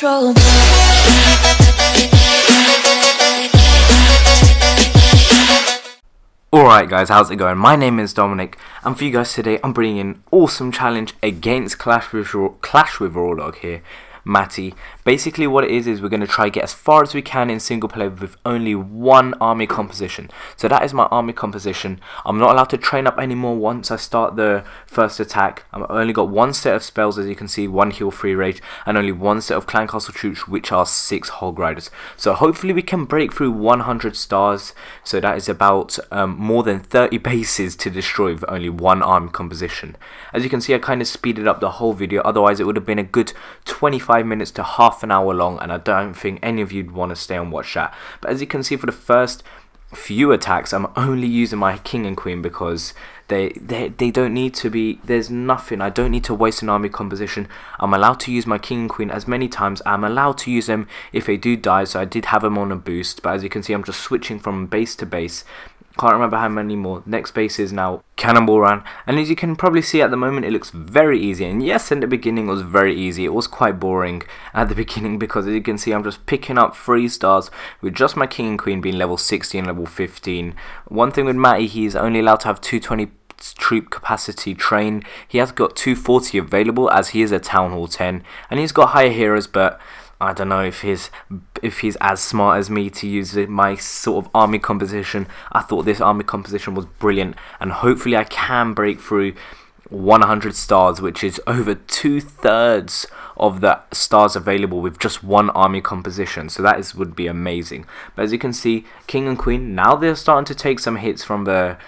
Roll Alright guys, how's it going? My name is Dominic, and for you guys today I'm bringing an awesome challenge against Clash with Rawdog here, Matty. Basically what it is we're going to try to get as far as we can in single player with only one army composition. So that is my army composition. I'm not allowed to train up anymore once I start the first attack. I've only got one set of spells, as you can see, one heal, 3 rage, and only one set of clan castle troops, which are 6 hog riders. So hopefully we can break through 100 stars. So that is about more than 30 bases to destroy with only one army composition. As you can see, I kind of speeded up the whole video, otherwise it would have been a good 25 minutes to half an hour long, and I don't think any of you'd want to stay and watch that. But as you can see, for the first few attacks I'm only using my king and queen because they don't need to be. There's nothing, I don't need to waste an army composition. I'm allowed to use my king and queen as many times I'm allowed to use them if they do die. So I did have them on a boost, but as you can see I'm just switching from base to base. Can't remember how many more. Next base is now Cannonball Run, and as you can probably see at the moment it looks very easy. And yes, in the beginning it was very easy. It was quite boring at the beginning because as you can see I'm just picking up 3 stars with just my king and queen being level 60 and level 15. One thing with Matty, he's only allowed to have 220 troop capacity train. He has got 240 available as he is a Town Hall 10, and he's got higher heroes, but I don't know if he's as smart as me to use my sort of army composition. I thought this army composition was brilliant, and hopefully I can break through 100 stars, which is over 2/3 of the stars available with just one army composition. So that would be amazing. But as you can see, king and queen, now they're starting to take some hits from the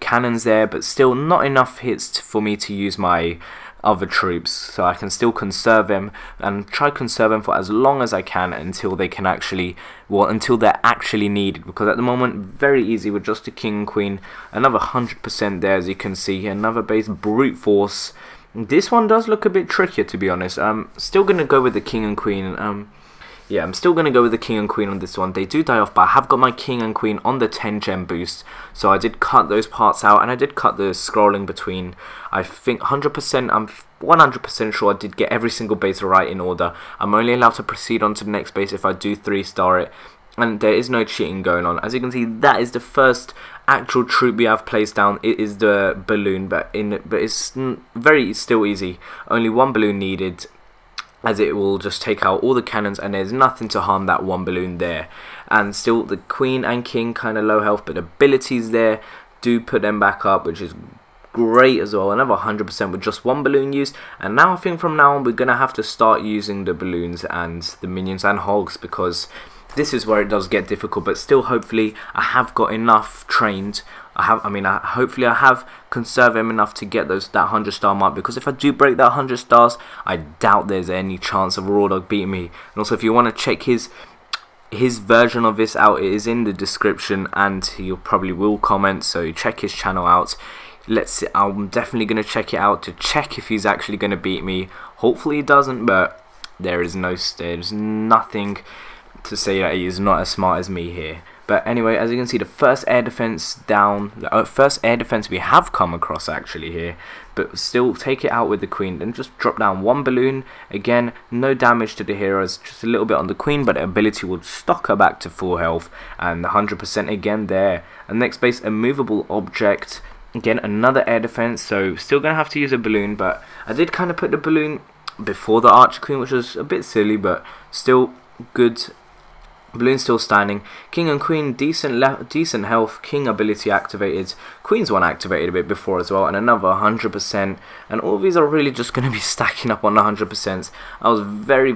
cannons there, but still not enough hits for me to use my other troops, so I can still conserve them and try conserve them for as long as I can until they can actually, well, until they're actually needed. Because at the moment, very easy with just a king and queen. Another 100% there, as you can see, another base brute force. This one does look a bit trickier, to be honest. I'm still gonna go with the king and queen. Yeah, I'm still going to go with the king and queen on this one. They do die off, but I have got my king and queen on the 10 gem boost. So I did cut those parts out, and I did cut the scrolling between. I think 100%, I'm 100% sure I did get every single base right in order. I'm only allowed to proceed on to the next base if I do 3-star it. And there is no cheating going on. As you can see, that is the first actual troop we have placed down. It is the balloon, but it's very still easy. Only one balloon needed, as it will just take out all the cannons, and there's nothing to harm that one balloon there. And still the queen and king kind of low health, but abilities there do put them back up, which is great as well. Another 100% with just one balloon used. And now I think from now on we're going to have to start using the balloons and the minions and hogs, because this is where it does get difficult. But still, hopefully I have got enough trained. Hopefully I have conserved him enough to get that 100 star mark, because if I do break that 100 stars, I doubt there's any chance of Rawdog beating me. And also, if you want to check his version of this out, it is in the description, and he probably will comment, so check his channel out. Let's see, I'm definitely going to check it out to check if he's actually going to beat me. Hopefully he doesn't, but there's nothing to say that he is not as smart as me here. But anyway, as you can see, the first air defense down, the first air defense we have come across actually here, but still take it out with the queen. Then just drop down one balloon. Again, no damage to the heroes, just a little bit on the queen, but the ability will stock her back to full health, and 100% again there. And next base, a movable object. Again, another air defense, so still going to have to use a balloon, but I did kind of put the balloon before the archer queen, which was a bit silly, but still good. Balloon still standing, king and queen decent health, king ability activated, queen's one activated a bit before as well, and another 100%. And all these are really just going to be stacking up on 100%. I was very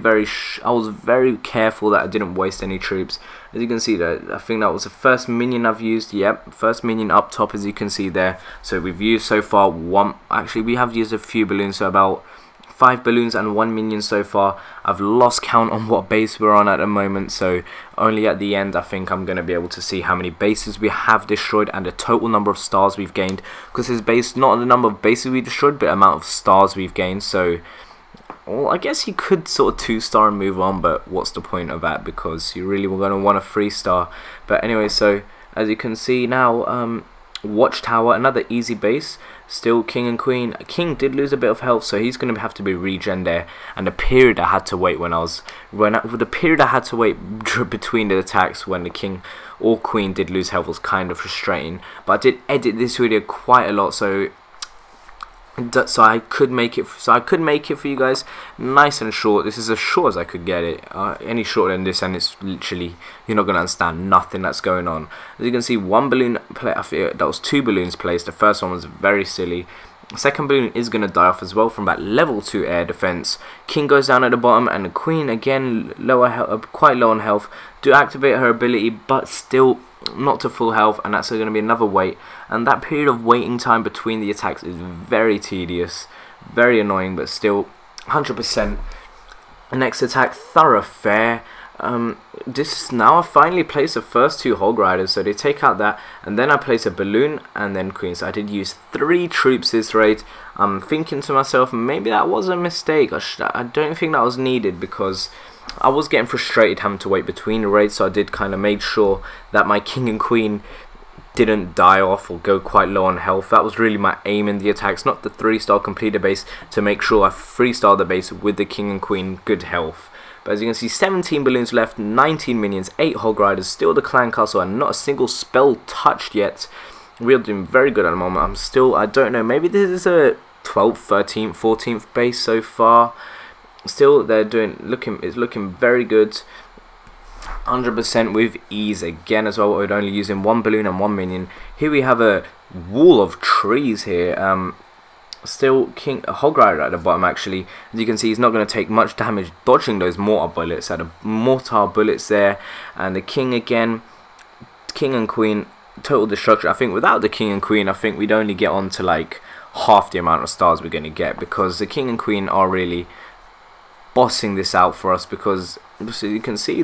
careful that I didn't waste any troops. As you can see there, I think that was the first minion I've used. Yep, first minion up top, as you can see there. So we've used so far one, actually we have used a few balloons, so about 5 balloons and 1 minion so far. I've lost count on what base we're on at the moment, so only at the end I think I'm going to be able to see how many bases we have destroyed and the total number of stars we've gained, because it's based not on the number of bases we destroyed but the amount of stars we've gained. So, well, I guess you could sort of 2-star and move on, but what's the point of that, because you really were going to want a 3-star. But anyway, so as you can see now, Watchtower, another easy base. Still king and queen. King did lose a bit of health, so he's going to have to be regen there. And the period I had to wait the period I had to wait between the attacks when the king or queen did lose health was kind of frustrating. But I did edit this video quite a lot, so I could make it. So I could make it for you guys, nice and short. This is as short as I could get it. Any shorter than this, and it's literally you're not gonna understand nothing that's going on. As you can see, one balloon play. I feel that was two balloons placed. The first one was very silly. The second balloon is gonna die off as well from that level 2 air defense. King goes down at the bottom, and the queen again quite low on health. Do activate her ability, but still not to full health, and that's going to be another wait. And that period of waiting time between the attacks is very tedious, very annoying, but still 100%. Next attack, Thoroughfare. I finally place the first two hog riders, so they take out that, and then I place a balloon and then queen. So I did use 3 troops this raid. I'm thinking to myself, maybe that was a mistake. I don't think that was needed, because I was getting frustrated having to wait between the raids, so I did kind of make sure that my king and queen didn't die off or go quite low on health. That was really my aim in the attacks, not the 3-star complete the base, to make sure I 3-star the base with the king and queen good health. But as you can see, 17 balloons left, 19 minions, 8 hog riders, still the clan castle, and not a single spell touched yet. We are doing very good at the moment. I'm still, I don't know, maybe this is a 12th, 13th, 14th base so far. Still, they're doing it's looking very good. 100% with ease again as well. We're only using one balloon and one minion. Here we have a wall of trees here. Still king hog rider at the bottom. Actually, as you can see, he's not going to take much damage dodging those mortar bullets there. And the king again, king and queen, total destruction. I think without the king and queen, I think we'd only get on to like half the amount of stars we're going to get, because the king and queen are really bossing this out for us. Because so you can see,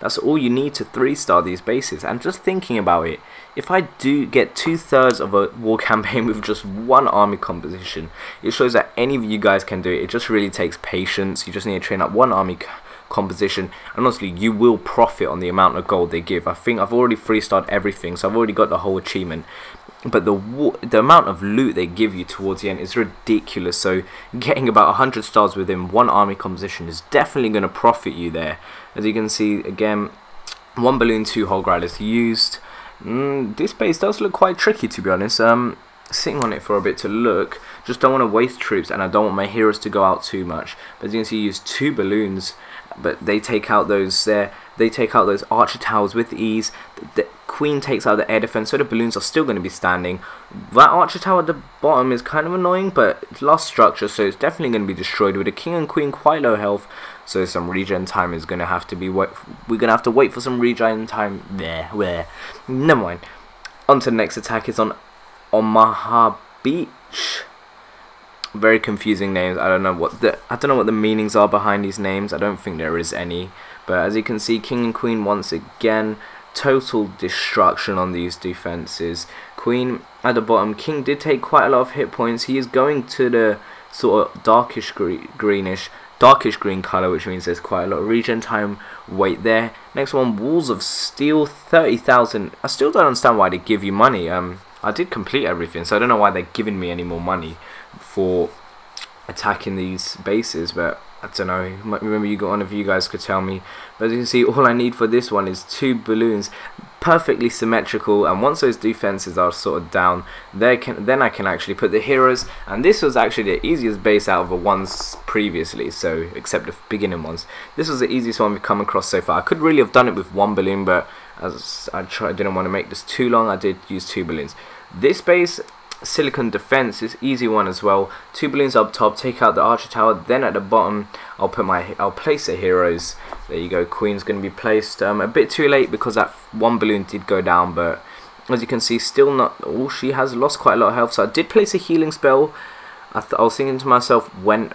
that's all you need to 3-star these bases. And just thinking about it, if I do get 2/3 of a war campaign with just one army composition, it shows that any of you guys can do it. It just really takes patience. You just need to train up one army composition, and honestly, you will profit on the amount of gold they give. I think I've already 3-starred everything, so I've already got the whole achievement. But the amount of loot they give you towards the end is ridiculous, so getting about 100 stars within one army composition is definitely going to profit you there. As you can see, again, one balloon, 2 hog riders used. This base does look quite tricky, to be honest. Sitting on it for a bit to look, just don't want to waste troops, and I don't want my heroes to go out too much. But as you can see, use 2 balloons, but they take out those there. They take out those archer towers with ease. The queen takes out the air defense, so the balloons are still going to be standing. That archer tower at the bottom is kind of annoying, but it's lost structure, so it's definitely going to be destroyed. With the king and queen quite low health, so some regen time is going to have to be. We're going to have to wait for some regen time there. Where? Never mind. On to the next attack. It's on Omaha Beach. Very confusing names. I don't know what the meanings are behind these names. I don't think there is any. But as you can see, king and queen once again, total destruction on these defenses. Queen at the bottom. King did take quite a lot of hit points. He is going to the sort of darkish green color, which means there's quite a lot of regen time wait there. Next one, walls of steel, 30,000. I still don't understand why they give you money. I did complete everything, so I don't know why they're giving me any more money for attacking these bases, but I don't know. Remember, one of you guys could tell me. But as you can see, all I need for this one is 2 balloons, perfectly symmetrical. And once those defenses are sort of down, then I can actually put the heroes. And this was actually the easiest base out of the ones previously, so except the beginning ones. This was the easiest one we've come across so far. I could really have done it with one balloon, but as I didn't want to make this too long, I did use 2 balloons. This base, Silicon Defense, is easy one as well. 2 balloons up top, take out the archer tower. Then at the bottom, I'll place the heroes. There you go. Queen's going to be placed a bit too late because that one balloon did go down. But as you can see, still not. Oh, she has lost quite a lot of health. So I did place a healing spell. I was thinking to myself, when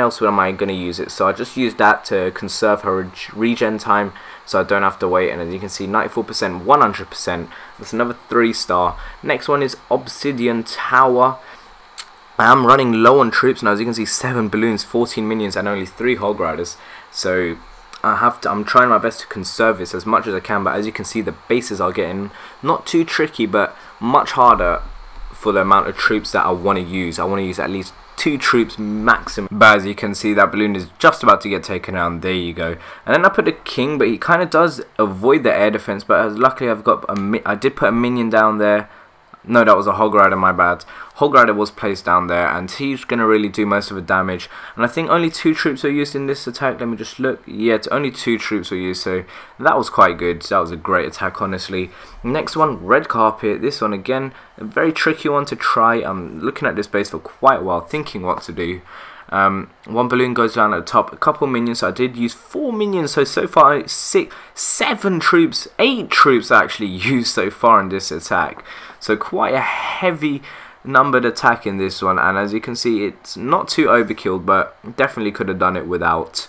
else am I going to use it? So I just used that to conserve her regen time, so I don't have to wait. And as you can see, 94%, 100%. That's another 3-star. Next one is Obsidian Tower. I am running low on troops now. As you can see, 7 balloons, 14 minions, and only 3 hog riders. So I'm trying my best to conserve this as much as I can, but as you can see, the bases are getting not too tricky, but much harder for the amount of troops that I want to use. I want to use at least 2 troops maximum. But as you can see, that balloon is just about to get taken down. There you go. And then I put the king, but he kind of does avoid the air defense. But luckily, I've got I did put a minion down there. No, that was a hog rider, my bad. Hog rider was placed down there, and he's going to really do most of the damage. And I think only 2 troops were used in this attack. Let me just look. Yeah, it's only 2 troops were used, so that was quite good. That was a great attack, honestly. Next one, red carpet. This one, again, a very tricky one to try. I'm looking at this base for quite a while, thinking what to do. One balloon goes down at the top, a couple minions. So I did use 4 minions, so far 7 troops, 8 troops actually used so far in this attack. So quite a heavy numbered attack in this one, and as you can see, it's not too overkill, but definitely could have done it without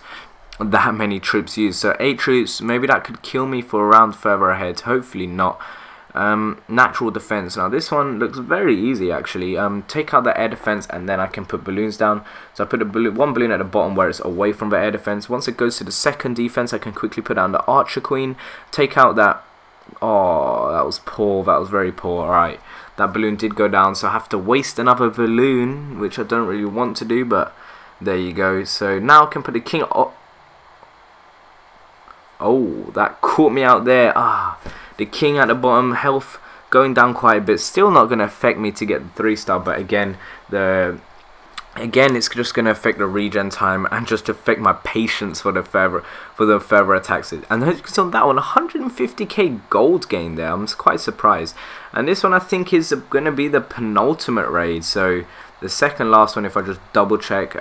that many troops used. So 8 troops, maybe that could kill me for a round further ahead, hopefully not. Natural defense. Now this one looks very easy actually. Take out the air defense, and then I can put balloons down. So I put one balloon at the bottom where it's away from the air defense. Once it goes to the second defense, I can quickly put down the archer queen. Take out that. Oh, that was poor. That was very poor. Alright, that balloon did go down, so I have to waste another balloon, which I don't really want to do, but there you go. So now I can put the king. Oh, that caught me out there. Ah. The king at the bottom, health going down quite a bit. Still not going to affect me to get the 3-star, but again, it's just going to affect the regen time and just affect my patience for the further attacks. And as you can see on that one, 150k gold gain there. I'm quite surprised. And this one I think is going to be the penultimate raid. So the second last one, if I just double check.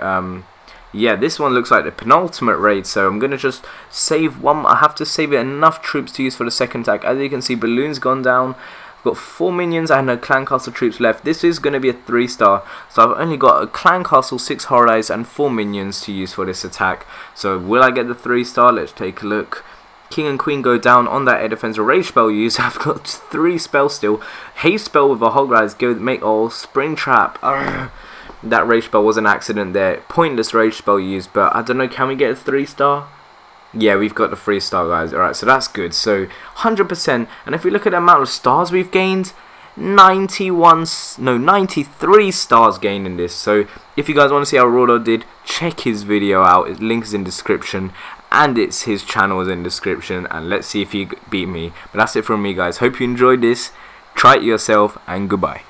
Yeah, this one looks like the penultimate raid, so I'm going to just save one. I have to save enough troops to use for the second attack. As you can see, balloon's gone down. I've got 4 minions and no clan castle troops left. This is going to be a 3-star, so I've only got a clan castle, 6 horrors, and 4 minions to use for this attack. So will I get the 3-star? Let's take a look. King and queen go down on that air defense. A rage spell used. I've got 3 spells still. Haste spell with a hog rise. Go make all spring trap. Arrgh. That rage spell was an accident there. Pointless rage spell used, but I don't know, can we get a 3-star? Yeah, we've got the 3-star, guys. Alright, so that's good. So, 100%. And if we look at the amount of stars we've gained, 93 stars gained in this. So, if you guys want to see how Rawdog did, check his video out. His link is in description. And it's his channel is in description. And let's see if he beat me. But that's it from me, guys. Hope you enjoyed this. Try it yourself, and goodbye.